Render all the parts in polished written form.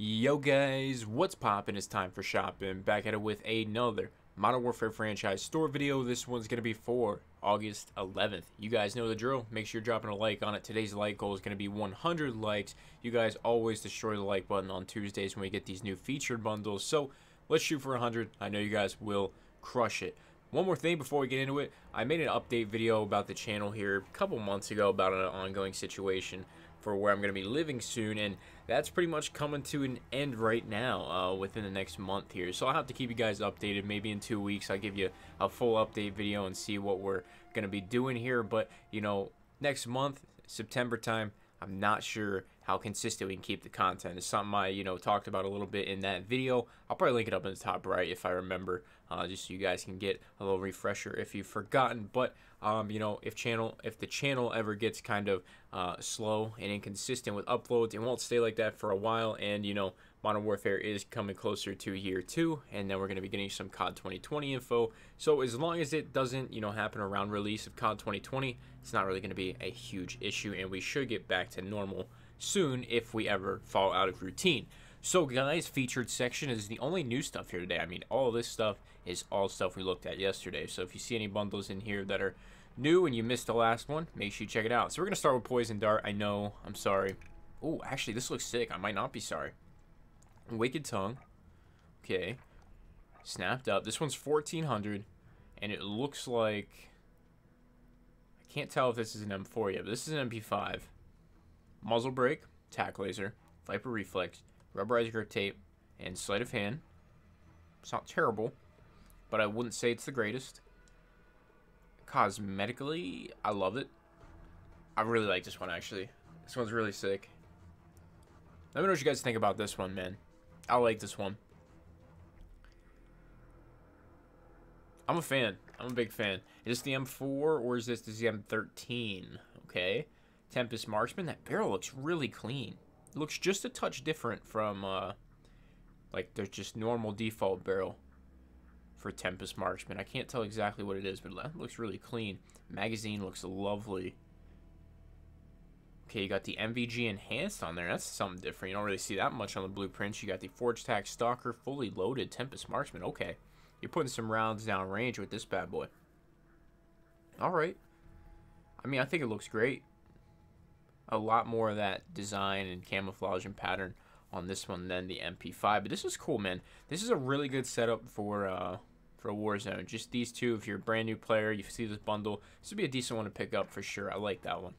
Yo guys, what's poppin'? It's time for shopping. Back at it with another Modern Warfare franchise store video. This one's gonna be for August 11th. You guys know the drill. Make sure you're dropping a like on it. Today's like goal is gonna be 100 likes. You guys always destroy the like button on Tuesdays when we get these new featured bundles. So let's shoot for 100. I know you guys will crush it. One more thing before we get into it, I made an update video about the channel here a couple months ago about an ongoing situation for where I'm going to be living soon, and that's pretty much coming to an end right now within the next month here. So I'll have to keep you guys updated. Maybe in 2 weeks I'll give you a full update video and see what we're going to be doing here, but you know, next month, September time, I'm not sure how consistent we can keep the content. It's something I, you know, talked about a little bit in that video. I'll probably link it up in the top right if I remember, just so you guys can get a little refresher if you've forgotten. But you know, if the channel ever gets kind of slow and inconsistent with uploads, it won't stay like that for a while. And you know, Modern Warfare is coming closer to year 2, and then we're going to be getting some COD 2020 info. So as long as it doesn't, you know, happen around release of COD 2020, it's not really going to be a huge issue, and we should get back to normal soon if we ever fall out of routine. So guys, featured section is the only new stuff here today. I mean, all this stuff is all stuff we looked at yesterday. So if you see any bundles in here that are new and you missed the last one, make sure you check it out. So we're going to start with Poison Dart. I know, I'm sorry. Oh, actually, this looks sick. I might not be sorry. Wicked Tongue. Okay. Snapped up. This one's 1400, and it looks like... I can't tell if this is an M4 yet, but this is an MP5. Muzzle Brake, Tack Laser, Viper Reflex, Rubberized Grip Tape, and Sleight of Hand. It's not terrible, but I wouldn't say it's the greatest. Cosmetically, I love it. I really like this one, actually. This one's really sick. Let me know what you guys think about this one, man. I like this one. I'm a fan. I'm a big fan. Is this the M4 or is this the M13? Okay. Tempest Marksman. That barrel looks really clean. It looks just a touch different from, like, there's just normal default barrel for Tempest Marksman. I can't tell exactly what it is, but it looks really clean. Magazine looks lovely. Okay, you got the MVG Enhanced on there. That's something different. You don't really see that much on the blueprints. You got the Forge Tack Stalker, fully loaded Tempest Marksman. Okay, you're putting some rounds down range with this bad boy. All right. I mean, I think it looks great. A lot more of that design and camouflage and pattern on this one than the MP5. But this is cool, man. This is a really good setup for Warzone. Just these two. If you're a brand new player, you see this bundle. This would be a decent one to pick up for sure. I like that one.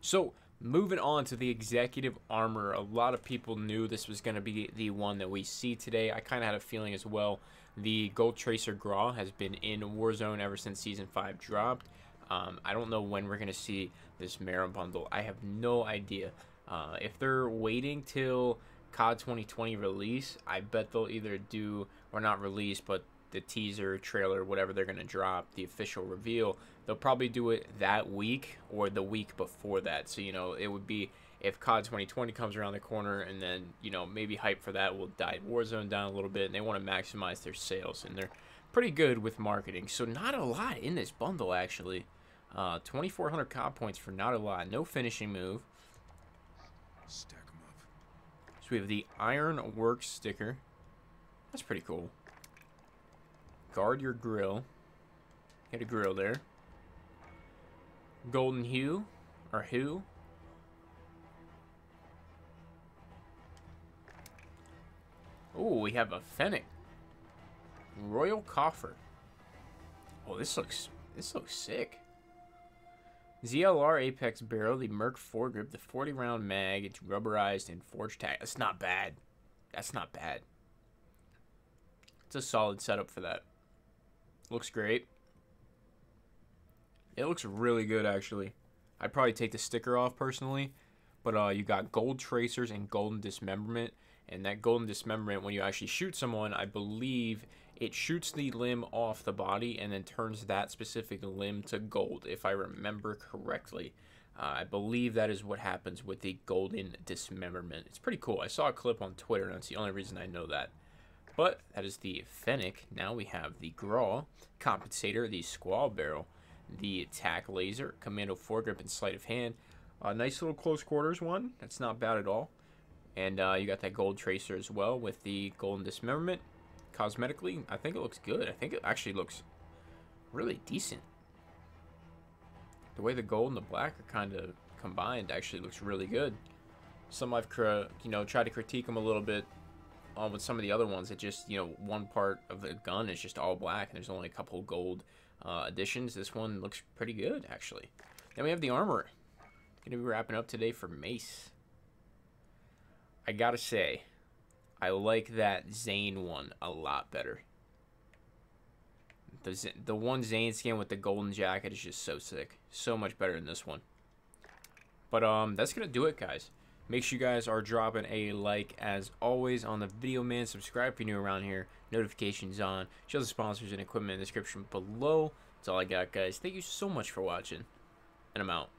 So, moving on to the Executive Armor. A lot of people knew this was going to be the one that we see today. I kind of had a feeling as well. The Gold Tracer Grau has been in Warzone ever since Season 5 dropped. I don't know when we're going to see this Mara bundle. I have no idea. If they're waiting till COD 2020 release, I bet they'll either do, or not release, but the teaser, trailer, whatever they're going to drop, the official reveal, they'll probably do it that week or the week before that. So, you know, it would be if COD 2020 comes around the corner, and then, you know, maybe hype for that will dive Warzone down a little bit, and they want to maximize their sales, and they're pretty good with marketing. So not a lot in this bundle, actually. 2,400 COD points for not a lot. No finishing move. Stack them up. So we have the Iron Works sticker. That's pretty cool. Guard your grill. Get a grill there. Golden hue or hue. Oh, we have a Fennec. Royal Coffer. Oh, this looks sick. ZLR Apex barrel, the Merc foregrip, the 40-round mag, it's rubberized and forge tack. That's not bad. That's not bad. It's a solid setup for that. Looks great. It looks really good, actually. I'd probably take the sticker off personally, but you got gold tracers and golden dismemberment, and that golden dismemberment, when you actually shoot someone, I believe it shoots the limb off the body and then turns that specific limb to gold, if I remember correctly. I believe that is what happens with the golden dismemberment. It's pretty cool. I saw a clip on Twitter, and that's the only reason I know that. But that is the Fennec. Now we have the Grau, Compensator, the Squall Barrel, the Tack Laser, Commando Foregrip, and Sleight of Hand. A nice little close quarters one. That's not bad at all. And you got that gold tracer as well with the golden dismemberment. Cosmetically, I think it looks good. I think it actually looks really decent. The way the gold and the black are kind of combined actually looks really good. Some I've tried to critique them a little bit on with some of the other ones. It just, you know, one part of the gun is just all black and there's only a couple gold additions. This one looks pretty good actually. Then we have the armor. Gonna be wrapping up today for Mace. I gotta say, I like that Zane one a lot better. The one Zane skin with the golden jacket is just so sick. So much better than this one. But that's gonna do it, guys. Make sure you guys are dropping a like as always on the video, man. Subscribe if you're new around here. Notifications on. Show the sponsors and equipment in the description below. That's all I got, guys. Thank you so much for watching. And I'm out.